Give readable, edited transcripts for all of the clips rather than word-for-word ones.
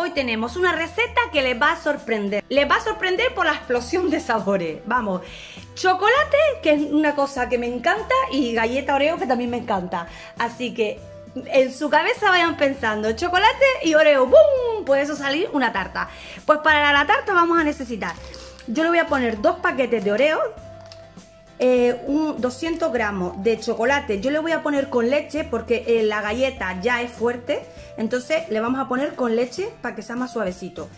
hoy tenemos una receta que les va a sorprender. Les va a sorprender por la explosión de sabores. Vamos, chocolate, que es una cosa que me encanta, y galleta Oreo, que también me encanta. Así que en su cabeza vayan pensando, chocolate y Oreo, ¡bum! Puede eso salir una tarta. Pues para la tarta vamos a necesitar, yo le voy a poner 2 paquetes de Oreo, 200 gramos de chocolate. Yo le voy a poner con leche porque la galleta ya es fuerte, entonces le vamos a poner con leche para que sea más suavecito.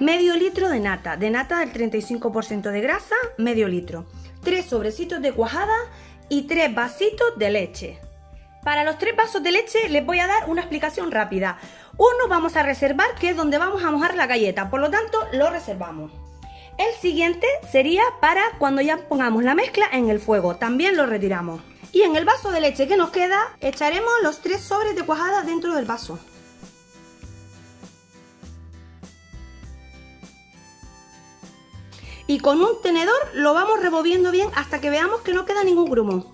Medio litro de nata del 35% de grasa, medio litro. 3 sobrecitos de cuajada y 3 vasitos de leche. Para los 3 vasos de leche les voy a dar una explicación rápida. Uno vamos a reservar, que es donde vamos a mojar la galleta, por lo tanto lo reservamos. El siguiente sería para cuando ya pongamos la mezcla en el fuego, también lo retiramos. Y en el vaso de leche que nos queda, echaremos los 3 sobres de cuajada dentro del vaso. Y con un tenedor lo vamos removiendo bien hasta que veamos que no queda ningún grumo.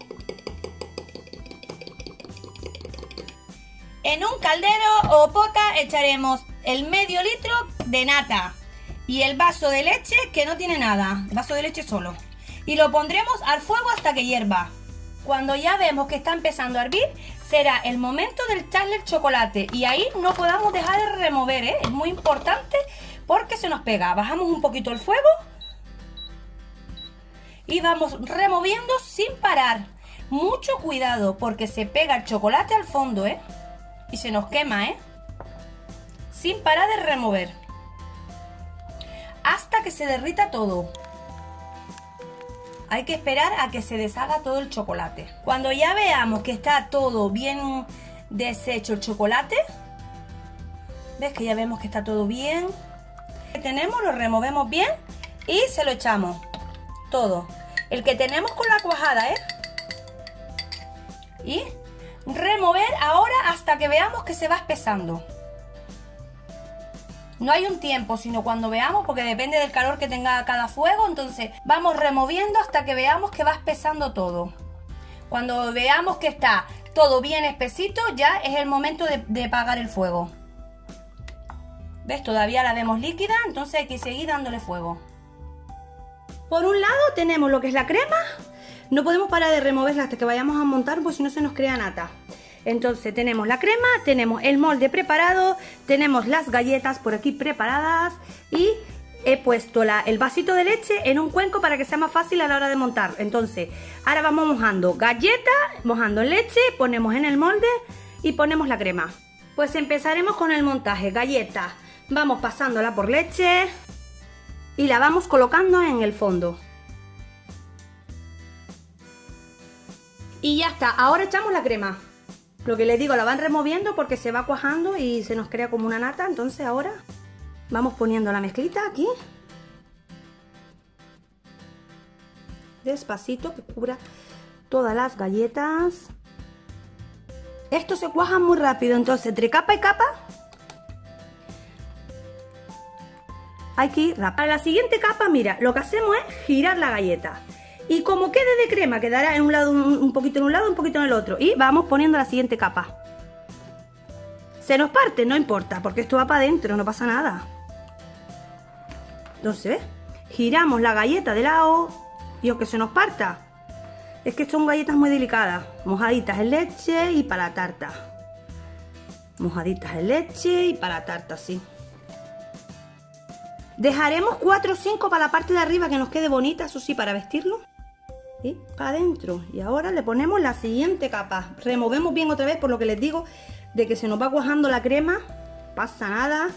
En un caldero o pota echaremos el medio litro de nata. Y el vaso de leche que no tiene nada, vaso de leche solo. Y lo pondremos al fuego hasta que hierva. Cuando ya vemos que está empezando a hervir, será el momento de echarle el chocolate. Y ahí no podamos dejar de remover, ¿eh? Es muy importante porque se nos pega. Bajamos un poquito el fuego y vamos removiendo sin parar. Mucho cuidado porque se pega el chocolate al fondo, ¿eh? Y se nos quema, ¿eh? Sin parar de remover, hasta que se derrita todo. Hay que esperar a que se deshaga todo el chocolate. Cuando ya veamos que está todo bien deshecho el chocolate, ves que ya vemos que está todo bien, el que tenemos lo removemos bien y se lo echamos todo, el que tenemos con la cuajada, ¿eh? Y remover ahora hasta que veamos que se va espesando. No hay un tiempo, sino cuando veamos, porque depende del calor que tenga cada fuego. Entonces vamos removiendo hasta que veamos que va espesando todo. Cuando veamos que está todo bien espesito, ya es el momento de apagar el fuego. ¿Ves? Todavía la vemos líquida, entonces hay que seguir dándole fuego. Por un lado tenemos lo que es la crema. No podemos parar de removerla hasta que vayamos a montar, porque si no se nos crea nata. Entonces tenemos la crema, tenemos el molde preparado, tenemos las galletas por aquí preparadas y he puesto el vasito de leche en un cuenco para que sea más fácil a la hora de montar. Entonces ahora vamos mojando galleta, mojando leche, ponemos en el molde y ponemos la crema. Pues empezaremos con el montaje. Galleta, vamos pasándola por leche y la vamos colocando en el fondo. Y ya está, ahora echamos la crema. Lo que les digo, la van removiendo porque se va cuajando y se nos crea como una nata. Entonces ahora vamos poniendo la mezclita aquí. Despacito, que cubra todas las galletas. Esto se cuaja muy rápido, entonces entre capa y capa hay que ir rápido. Para la siguiente capa, mira, lo que hacemos es girar la galleta. Y como quede de crema, quedará en un lado, un poquito en un lado, un poquito en el otro. Y vamos poniendo la siguiente capa. Se nos parte, no importa, porque esto va para adentro, no pasa nada. Entonces, giramos la galleta de lado y aunque se nos parta. Es que son galletas muy delicadas, mojaditas en leche y para la tarta. Mojaditas en leche y para la tarta, sí. Dejaremos 4 o 5 para la parte de arriba que nos quede bonita, eso sí, para vestirlo. Y para adentro. Y ahora le ponemos la siguiente capa. Removemos bien otra vez, por lo que les digo, de que se nos va cuajando la crema. Pasa nada.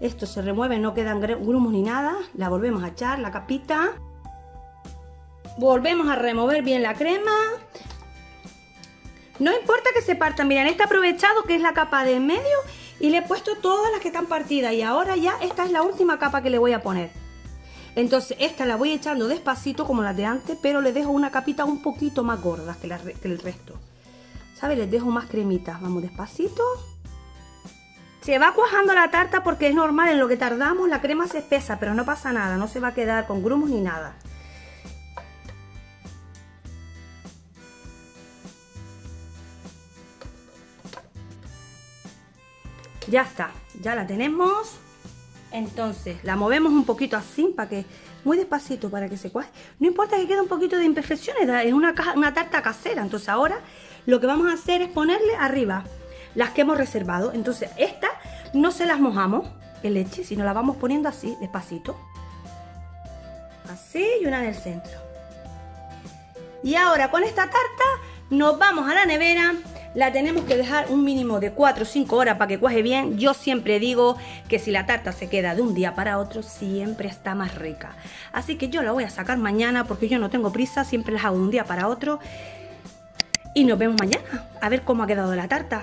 Esto se remueve, no quedan grumos ni nada. La volvemos a echar, la capita. Volvemos a remover bien la crema. No importa que se partan. Miren, este aprovechado que es la capa de en medio. Y le he puesto todas las que están partidas. Y ahora ya esta es la última capa que le voy a poner. Entonces esta la voy echando despacito como las de antes. Pero le dejo una capita un poquito más gorda que el resto. ¿Sabes? Les dejo más cremitas. Vamos despacito. Se va cuajando la tarta porque es normal. En lo que tardamos la crema se espesa. Pero no pasa nada. No se va a quedar con grumos ni nada. Ya está, Ya la tenemos. Entonces la movemos un poquito así, para que muy despacito, para que se cuaje. No importa que quede un poquito de imperfecciones, es una tarta casera. Entonces ahora lo que vamos a hacer es ponerle arriba las que hemos reservado. Entonces estas no se las mojamos en leche, sino las vamos poniendo así, despacito. Así, y una en el centro. Y ahora con esta tarta nos vamos a la nevera. La tenemos que dejar un mínimo de 4 o 5 horas para que cuaje bien. Yo siempre digo que si la tarta se queda de un día para otro, siempre está más rica. Así que yo la voy a sacar mañana porque yo no tengo prisa, siempre las hago de un día para otro. Y nos vemos mañana a ver cómo ha quedado la tarta.